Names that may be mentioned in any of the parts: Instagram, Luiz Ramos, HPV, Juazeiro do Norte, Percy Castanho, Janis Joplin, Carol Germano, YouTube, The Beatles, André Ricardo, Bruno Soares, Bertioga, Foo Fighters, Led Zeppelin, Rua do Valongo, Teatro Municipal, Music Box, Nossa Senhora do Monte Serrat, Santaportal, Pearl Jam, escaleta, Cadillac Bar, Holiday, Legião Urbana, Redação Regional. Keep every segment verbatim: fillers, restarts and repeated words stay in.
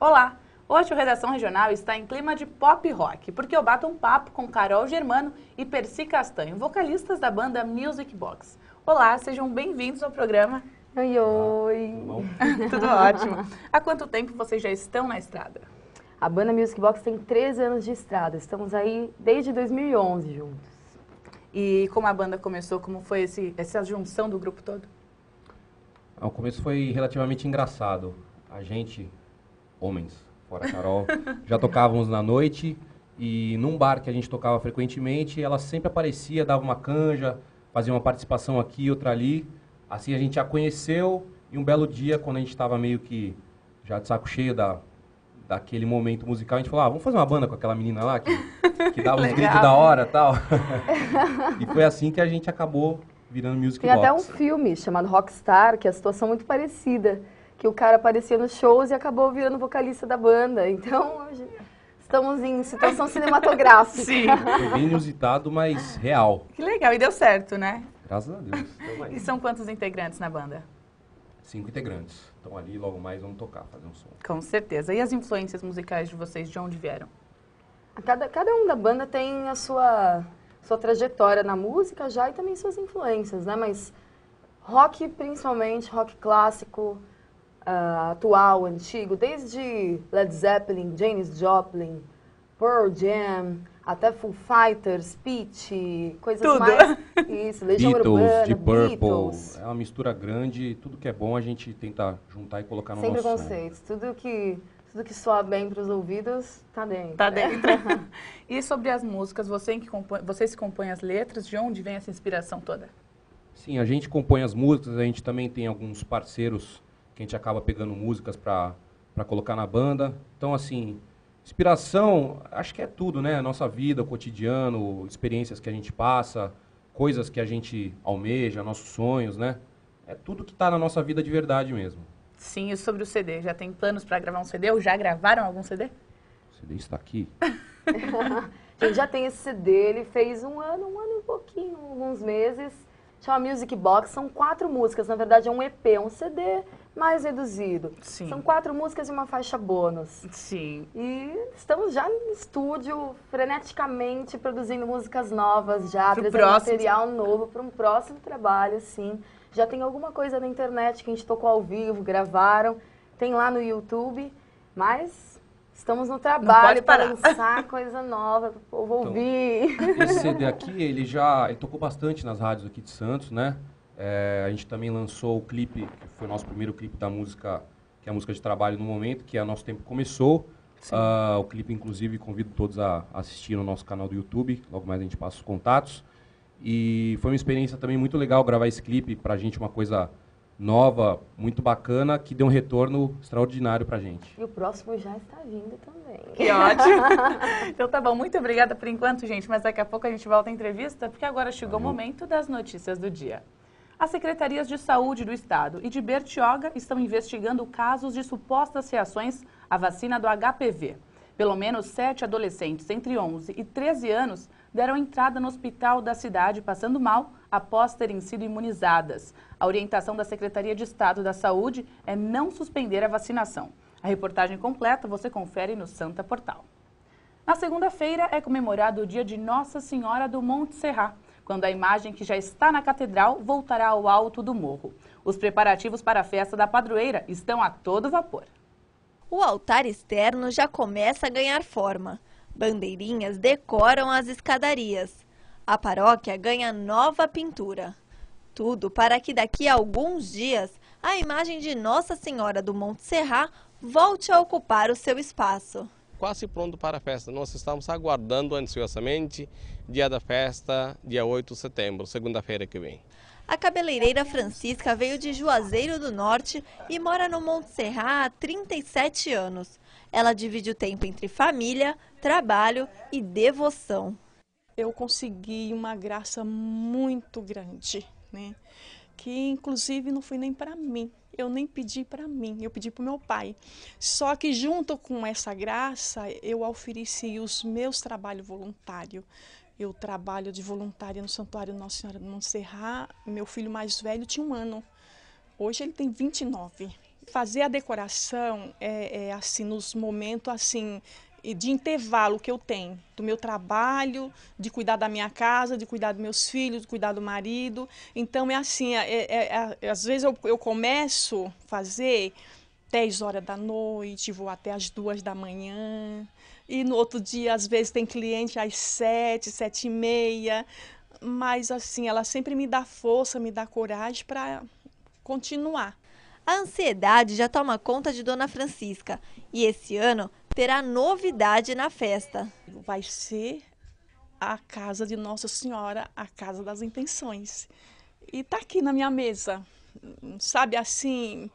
Olá! Hoje o Redação Regional está em clima de pop rock, porque eu bato um papo com Carol Germano e Percy Castanho, vocalistas da banda Music Box. Olá, sejam bem-vindos ao programa. Oi, oi! Tudo, Tudo ótimo! Há quanto tempo vocês já estão na estrada? A banda Music Box tem treze anos de estrada, estamos aí desde dois mil e onze juntos. E como a banda começou, como foi esse, essa junção do grupo todo? O começo foi relativamente engraçado. A gente, homens, fora a Carol, já tocávamos na noite e num bar que a gente tocava frequentemente, ela sempre aparecia, dava uma canja, fazia uma participação aqui, outra ali. Assim a gente a conheceu e um belo dia, quando a gente estava meio que já de saco cheio da, daquele momento musical, a gente falou, ah, vamos fazer uma banda com aquela menina lá que, que dava uns gritos da hora e tal. E foi assim que a gente acabou virando Music Box. Tem até um filme chamado Rockstar, que é a situação muito parecida, que o cara aparecia nos shows e acabou virando vocalista da banda. Então, hoje estamos em situação cinematográfica. Sim. Foi bem inusitado, mas real. Que legal, e deu certo, né? Graças a Deus. Então, e são quantos integrantes na banda? Cinco integrantes. Então, ali, logo mais, vamos tocar, fazer um som. Com certeza. E as influências musicais de vocês, de onde vieram? Cada, cada um da banda tem a sua, sua trajetória na música já e também suas influências, né? Mas rock, principalmente, rock clássico, Uh, atual, antigo, desde Led Zeppelin, Janis Joplin, Pearl Jam, até Foo Fighters, Peach, coisas tudo. Mais. Isso, Legião Urbana, The Beatles. É uma mistura grande, tudo que é bom a gente tenta juntar e colocar no Sem nosso som. Sem preconceitos, tudo que, tudo que soa bem para os ouvidos, tá dentro. Tá dentro. E sobre as músicas, você que compõe, vocês que compõem as letras, de onde vem essa inspiração toda? Sim, a gente compõe as músicas, a gente também tem alguns parceiros que a gente acaba pegando músicas para para colocar na banda. Então, assim, inspiração, acho que é tudo, né? Nossa vida, o cotidiano, experiências que a gente passa, coisas que a gente almeja, nossos sonhos, né? É tudo que está na nossa vida de verdade mesmo. Sim, e sobre o C D, já tem planos para gravar um C D? Ou já gravaram algum C D? O C D está aqui. A gente já tem esse C D, ele fez um ano, um ano e um pouquinho, alguns meses. Chama Music Box, são quatro músicas, na verdade é um E P, é um C D mais reduzido. Sim. São quatro músicas e uma faixa bônus. Sim. E estamos já no estúdio, freneticamente produzindo músicas novas já, pro trazendo próximo. Material novo para um próximo trabalho, sim. Já tem alguma coisa na internet que a gente tocou ao vivo, gravaram, tem lá no YouTube, mas estamos no trabalho para lançar coisa nova, para o povo ouvir. Então, esse C D aqui, ele já ele tocou bastante nas rádios aqui de Santos, né? É, a gente também lançou o clipe, que foi o nosso primeiro clipe da música, que é a música de trabalho no momento, que é Nosso Tempo Começou. Uh, o clipe, inclusive, convido todos a assistir no nosso canal do YouTube, logo mais a gente passa os contatos. E foi uma experiência também muito legal gravar esse clipe, pra gente uma coisa nova, muito bacana, que deu um retorno extraordinário pra gente. E o próximo já está vindo também. Que ótimo! Então tá bom, muito obrigada por enquanto, gente, mas daqui a pouco a gente volta à entrevista, porque agora chegou Valeu. O momento das notícias do dia. As secretarias de saúde do Estado e de Bertioga estão investigando casos de supostas reações à vacina do H P V. Pelo menos sete adolescentes entre onze e treze anos deram entrada no hospital da cidade passando mal após terem sido imunizadas. A orientação da Secretaria de Estado da Saúde é não suspender a vacinação. A reportagem completa você confere no Santaportal. Na segunda-feira é comemorado o dia de Nossa Senhora do Monte Serrat, quando a imagem que já está na catedral voltará ao alto do morro. Os preparativos para a festa da padroeira estão a todo vapor. O altar externo já começa a ganhar forma. Bandeirinhas decoram as escadarias. A paróquia ganha nova pintura. Tudo para que daqui a alguns dias a imagem de Nossa Senhora do Monte Serrat volte a ocupar o seu espaço. Quase pronto para a festa, nós estamos aguardando ansiosamente dia da festa, dia oito de setembro, segunda-feira que vem. A cabeleireira Francisca veio de Juazeiro do Norte e mora no Monte Serrat há trinta e sete anos. Ela divide o tempo entre família, trabalho e devoção. Eu consegui uma graça muito grande, né? Que inclusive não foi nem para mim. eu nem pedi para mim, eu pedi para o meu pai. Só que junto com essa graça, eu ofereci os meus trabalhos voluntários. Eu trabalho de voluntária no Santuário Nossa Senhora do Monte Serrat. Meu filho mais velho tinha um ano, hoje ele tem vinte e nove. Fazer a decoração é, é assim, nos momentos assim, de intervalo que eu tenho, do meu trabalho, de cuidar da minha casa, de cuidar dos meus filhos, de cuidar do marido. Então é assim, é, é, é, às vezes eu, eu começo a fazer dez horas da noite, vou até as duas da manhã, e no outro dia às vezes tem cliente às sete, sete e meia, mas assim, ela sempre me dá força, me dá coragem para continuar. A ansiedade já toma conta de Dona Francisca e esse ano terá novidade na festa. Vai ser a casa de Nossa Senhora, a casa das intenções. E tá aqui na minha mesa, sabe assim,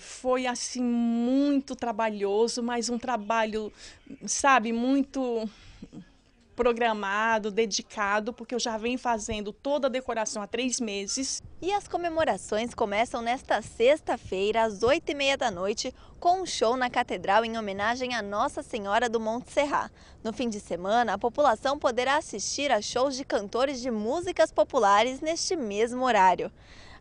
foi assim muito trabalhoso, mas um trabalho, sabe, muito programado, dedicado, porque eu já venho fazendo toda a decoração há três meses. E as comemorações começam nesta sexta-feira, às oito e meia da noite, com um show na Catedral em homenagem a Nossa Senhora do Monte Serrat. No fim de semana, a população poderá assistir a shows de cantores de músicas populares neste mesmo horário.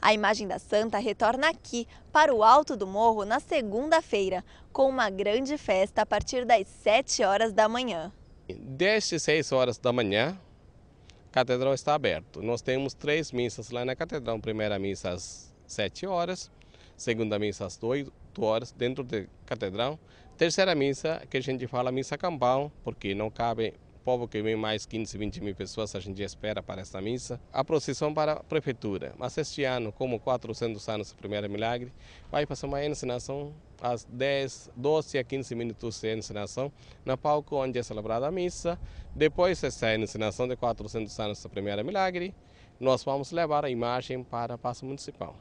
A imagem da Santa retorna aqui, para o Alto do Morro, na segunda-feira, com uma grande festa a partir das sete horas da manhã. Desde seis horas da manhã, a catedral está aberta. Nós temos três missas lá na catedral. Primeira missa às sete horas, segunda missa às oito horas dentro da catedral. Terceira missa, que a gente fala missa campal, porque não cabe povo que vem mais quinze, vinte mil pessoas, a gente espera para essa missa. A procissão para a prefeitura. Mas este ano, como quatrocentos anos do primeiro milagre, vai passar uma encenação às dez, doze a quinze minutos de encenação, no palco onde é celebrada a missa. Depois dessa encenação de quatrocentos anos do primeiro milagre, nós vamos levar a imagem para a Praça Municipal.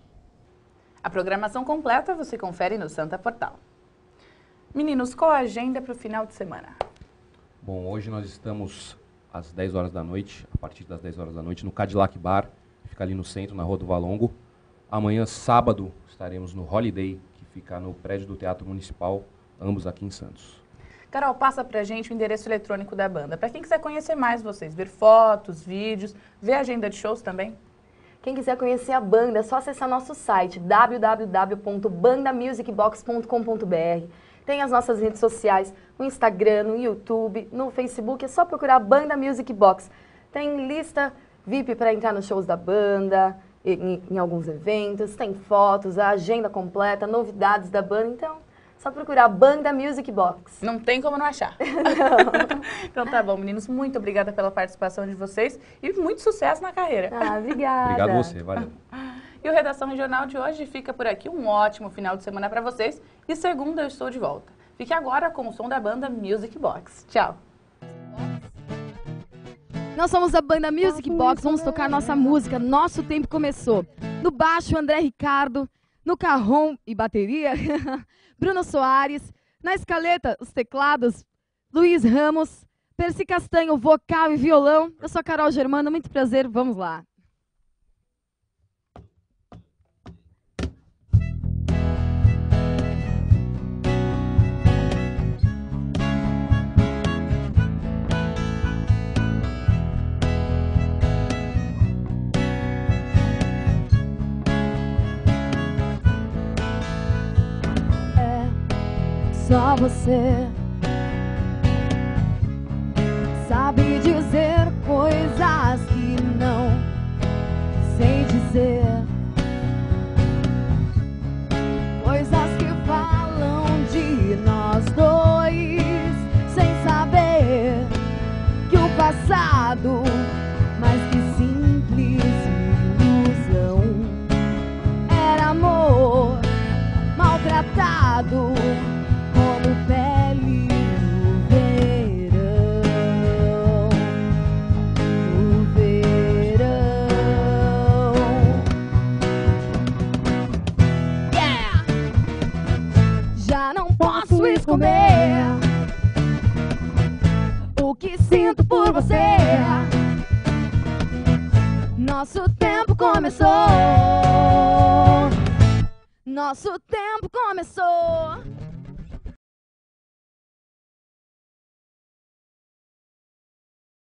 A programação completa você confere no Santaportal. Meninos, qual a agenda para o final de semana? Bom, hoje nós estamos às dez horas da noite, a partir das dez horas da noite, no Cadillac Bar, que fica ali no centro, na Rua do Valongo. Amanhã, sábado, estaremos no Holiday, ficar no prédio do Teatro Municipal, ambos aqui em Santos. Carol, passa pra gente o endereço eletrônico da banda. Para quem quiser conhecer mais vocês, ver fotos, vídeos, ver a agenda de shows também. Quem quiser conhecer a banda, é só acessar nosso site w w w ponto banda music box ponto com ponto b r. Tem as nossas redes sociais, no Instagram, no YouTube, no Facebook, é só procurar Banda Music Box. Tem lista V I P para entrar nos shows da banda, Em, em alguns eventos, tem fotos, a agenda completa, novidades da banda, então só procurar Banda Music Box. Não tem como não achar. Não. Então tá bom, meninos, muito obrigada pela participação de vocês e muito sucesso na carreira. Ah, obrigada. Obrigado a você, valeu. E o Redação Regional de hoje fica por aqui, um ótimo final de semana pra vocês e segunda eu estou de volta. Fique agora com o som da Banda Music Box. Tchau. Nós somos a Banda Music Box, vamos tocar nossa música, nosso tempo começou. No baixo, André Ricardo, no carrom e bateria, Bruno Soares, na escaleta, os teclados, Luiz Ramos, Percy Castanho, vocal e violão. Eu sou a Carol Germano, muito prazer, vamos lá. Só você sabe dizer coisas que não sei dizer, coisas que falam de nós dois, sem saber que o passado mais que simples ilusão era amor maltratado. O que sinto por você? Nosso tempo começou. Nosso tempo começou!